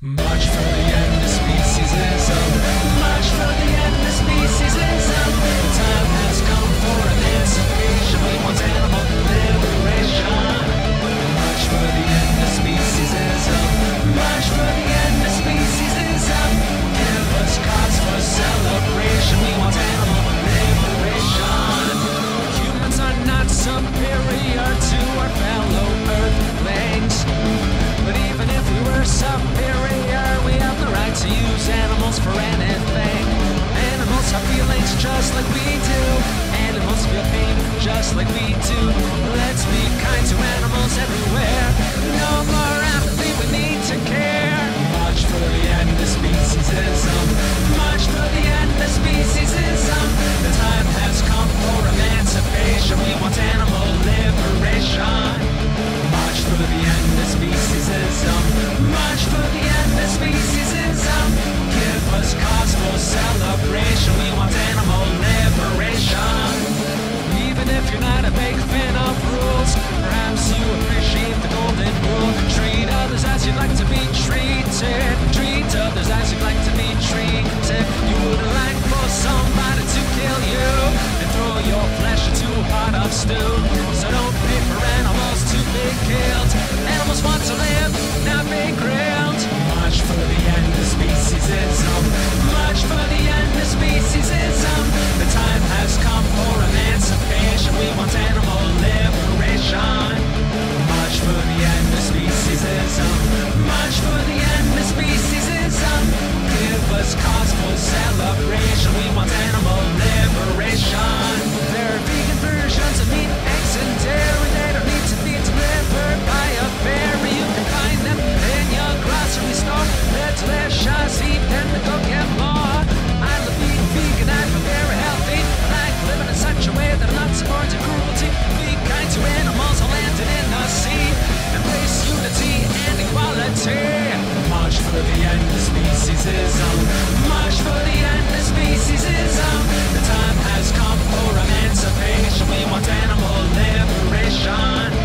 March for the end of speciesism. March for the end of speciesism. The time has come for emancipation. We want animal liberation. March for the end of speciesism. March for the end of speciesism. Give us cause for celebration. We want animal liberation. Humans are not superior to our fellow earthlings, but even if we were superior, we have the right to use animals for anything. Animals have feelings just like we do. Animals feel pain just like we do. Let's be kind to animals everywhere. No more apathy, we need to care. March for the end of speciesism. March for the end of speciesism. The time has come for emancipation. We want animal liberation. March for the end of speciesism. March for the end of speciesism. Give us cause for celebration. We want animal liberation. Even if you're not a big fan of rules, perhaps you appreciate the golden rule. Treat others as you'd like to be treated. Treat others as you'd like to be treated. You wouldn't like for somebody to kill you and throw your flesh into a pot of stew. So don't pay for animals to be killed. Animals want to live, not be grilled. March for the end of speciesism. March for the end of speciesism. The time has come for emancipation. We want animal liberation. March for the end of speciesism. March for the end of speciesism. Give us cause for celebration. We want animal liberation. There are vegan versions of meat, eggs, and dairy. They don't need to be delivered by a ferry. You can find them in your grocery store. They're delicious, eat them and go get more. I love being vegan, I prepare a healthy. I like living in such a way that I'm not supporting cruelty. Be kind to animals, I'll land it in the sea. Embrace unity and equality. March for the end of speciesism. March for the end of speciesism. The time has come for emancipation. We want animal liberation.